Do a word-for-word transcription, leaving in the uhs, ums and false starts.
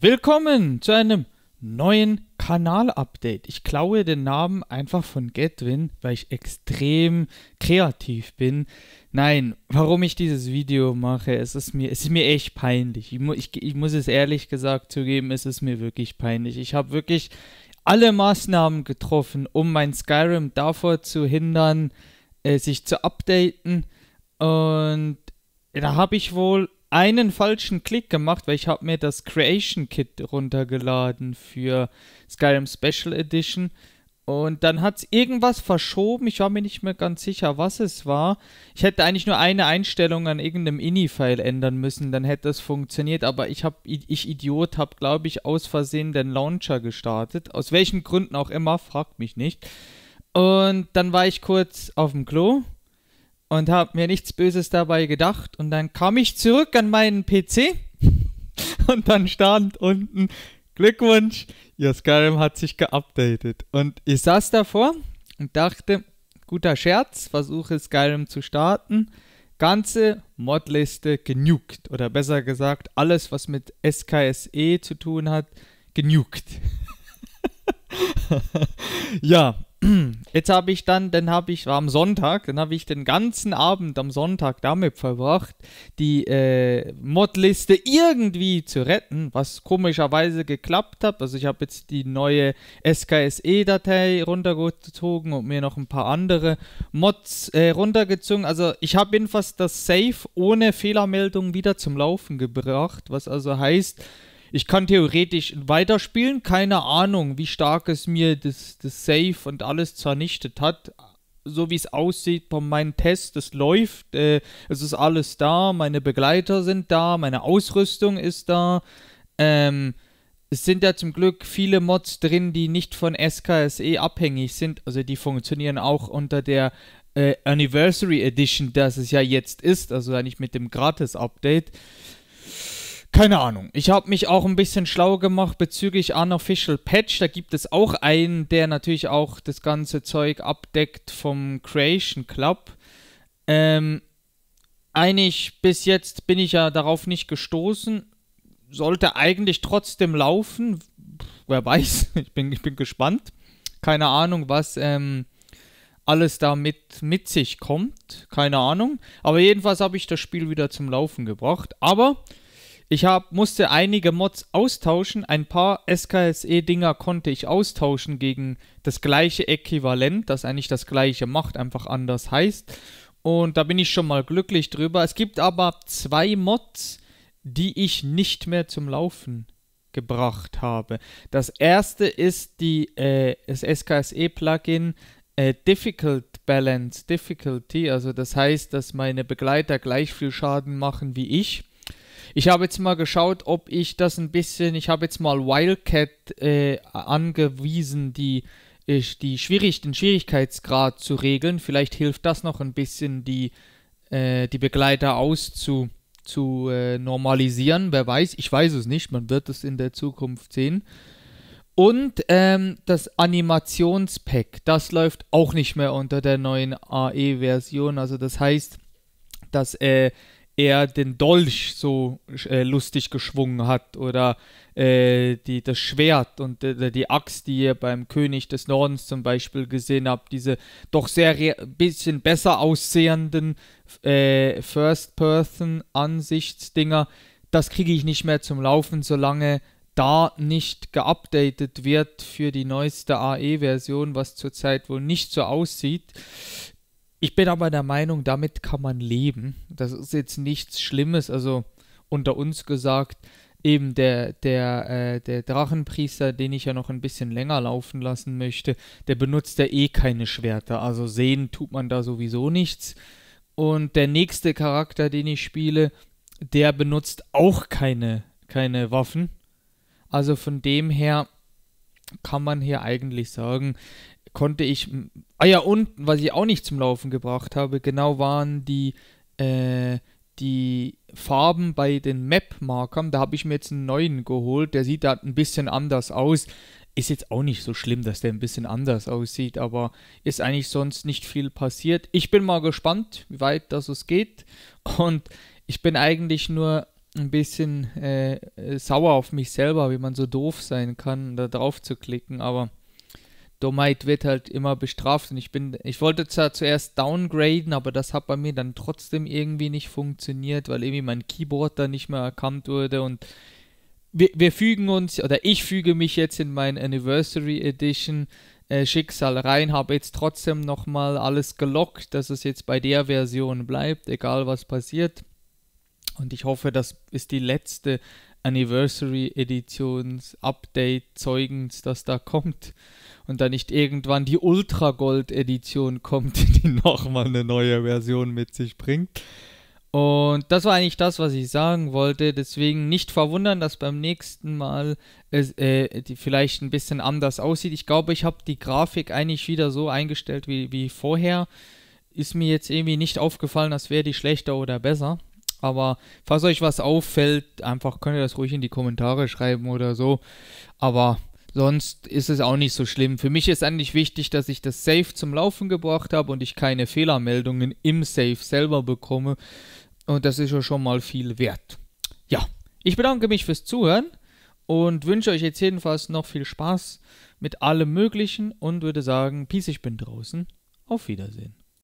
Willkommen zu einem neuen Kanal-Update. Ich klaue den Namen einfach von Getwin, weil ich extrem kreativ bin. Nein, warum ich dieses Video mache, es ist mir, es ist mir echt peinlich. Ich, mu ich, ich muss es ehrlich gesagt zugeben, es ist mir wirklich peinlich. Ich habe wirklich alle Maßnahmen getroffen, um mein Skyrim davor zu hindern, äh, sich zu updaten. Und da habe ich wohl einen falschen Klick gemacht, weil ich habe mir das Creation Kit runtergeladen für Skyrim Special Edition und dann hat es irgendwas verschoben. Ich war mir nicht mehr ganz sicher, was es war. Ich hätte eigentlich nur eine Einstellung an irgendeinem I N I-File ändern müssen, dann hätte es funktioniert, aber ich, hab, ich Idiot habe, glaube ich, aus Versehen den Launcher gestartet. Aus welchen Gründen auch immer, fragt mich nicht. Und dann war ich kurz auf dem Klo und habe mir nichts Böses dabei gedacht. Und dann kam ich zurück an meinen P C. Und dann stand unten: Glückwunsch, Ihr Skyrim hat sich geupdatet. Und ich saß davor und dachte, guter Scherz, versuche Skyrim zu starten. Ganze Modliste genugt. Oder besser gesagt, alles, was mit S K S E zu tun hat, genugt. Ja. Jetzt habe ich dann, dann habe ich, war am Sonntag, dann habe ich den ganzen Abend am Sonntag damit verbracht, die äh, Modliste irgendwie zu retten, was komischerweise geklappt hat. Also ich habe jetzt die neue S K S E-Datei runtergezogen und mir noch ein paar andere Mods äh, runtergezogen. Also ich habe jedenfalls das Save ohne Fehlermeldung wieder zum Laufen gebracht, was also heißt, ich kann theoretisch weiterspielen, keine Ahnung, wie stark es mir das, das Save und alles zernichtet hat. So wie es aussieht bei meinem Test, das läuft, äh, es ist alles da, meine Begleiter sind da, meine Ausrüstung ist da. Ähm, es sind ja zum Glück viele Mods drin, die nicht von S K S E abhängig sind, also die funktionieren auch unter der äh, Anniversary Edition, das es ja jetzt ist, also eigentlich mit dem Gratis-Update. Keine Ahnung. Ich habe mich auch ein bisschen schlau gemacht bezüglich Unofficial Patch. Da gibt es auch einen, der natürlich auch das ganze Zeug abdeckt vom Creation Club. Ähm, eigentlich bis jetzt bin ich ja darauf nicht gestoßen. Sollte eigentlich trotzdem laufen. Wer weiß. Ich bin, ich bin gespannt. Keine Ahnung, was ähm, alles da mit, mit sich kommt. Keine Ahnung. Aber jedenfalls habe ich das Spiel wieder zum Laufen gebracht. Aber ich hab, musste einige Mods austauschen, ein paar S K S E-Dinger konnte ich austauschen gegen das gleiche Äquivalent, das eigentlich das gleiche macht, einfach anders heißt. Und da bin ich schon mal glücklich drüber. Es gibt aber zwei Mods, die ich nicht mehr zum Laufen gebracht habe. Das erste ist die, äh, das S K S E-Plugin äh, Difficult Balance, Difficulty, also das heißt, dass meine Begleiter gleich viel Schaden machen wie ich. Ich habe jetzt mal geschaut, ob ich das ein bisschen, ich habe jetzt mal Wildcat äh, angewiesen, die, die schwierig, den Schwierigkeitsgrad zu regeln. Vielleicht hilft das noch ein bisschen, die, äh, die Begleiter auszu, zu, äh, normalisieren. Wer weiß, ich weiß es nicht, man wird es in der Zukunft sehen. Und ähm, das Animationspack, das läuft auch nicht mehr unter der neuen A E-Version. Also das heißt, dass äh, er den Dolch so äh, lustig geschwungen hat oder äh, die, das Schwert und äh, die Axt, die ihr beim König des Nordens zum Beispiel gesehen habt, diese doch sehr bisschen besser aussehenden äh, First-Person-Ansichtsdinger, das kriege ich nicht mehr zum Laufen, solange da nicht geupdatet wird für die neueste A E-Version, was zurzeit wohl nicht so aussieht. Ich bin aber der Meinung, damit kann man leben. Das ist jetzt nichts Schlimmes. Also unter uns gesagt, eben der, der, äh, der Drachenpriester, den ich ja noch ein bisschen länger laufen lassen möchte, der benutzt ja eh keine Schwerter. Also sehen tut man da sowieso nichts. Und der nächste Charakter, den ich spiele, der benutzt auch keine, keine Waffen. Also von dem her kann man hier eigentlich sagen, konnte ich, ah ja, und was ich auch nicht zum Laufen gebracht habe, genau waren die, äh, die Farben bei den Map-Markern. Da habe ich mir jetzt einen neuen geholt, der sieht da ein bisschen anders aus. Ist jetzt auch nicht so schlimm, dass der ein bisschen anders aussieht, aber ist eigentlich sonst nicht viel passiert. Ich bin mal gespannt, wie weit das es geht und ich bin eigentlich nur ein bisschen äh, sauer auf mich selber, wie man so doof sein kann, da drauf zu klicken, aber Dummheit wird halt immer bestraft und ich bin, ich wollte zwar zuerst downgraden, aber das hat bei mir dann trotzdem irgendwie nicht funktioniert, weil irgendwie mein Keyboard da nicht mehr erkannt wurde und wir, wir fügen uns, oder ich füge mich jetzt in mein Anniversary Edition äh, Schicksal rein, habe jetzt trotzdem nochmal alles gelockt, dass es jetzt bei der Version bleibt, egal was passiert. Und ich hoffe, das ist die letzte Anniversary-Editions-Update-Zeugens, das da kommt. Und dann nicht irgendwann die Ultra-Gold-Edition kommt, die nochmal eine neue Version mit sich bringt. Und das war eigentlich das, was ich sagen wollte. Deswegen nicht verwundern, dass beim nächsten Mal es, äh, die vielleicht ein bisschen anders aussieht. Ich glaube, ich habe die Grafik eigentlich wieder so eingestellt wie, wie vorher. Ist mir jetzt irgendwie nicht aufgefallen, als wäre die schlechter oder besser. Aber falls euch was auffällt, einfach könnt ihr das ruhig in die Kommentare schreiben oder so. Aber sonst ist es auch nicht so schlimm. Für mich ist eigentlich wichtig, dass ich das Save zum Laufen gebracht habe und ich keine Fehlermeldungen im Save selber bekomme. Und das ist ja schon mal viel wert. Ja, ich bedanke mich fürs Zuhören und wünsche euch jetzt jedenfalls noch viel Spaß mit allem Möglichen und würde sagen, Peace, ich bin draußen. Auf Wiedersehen.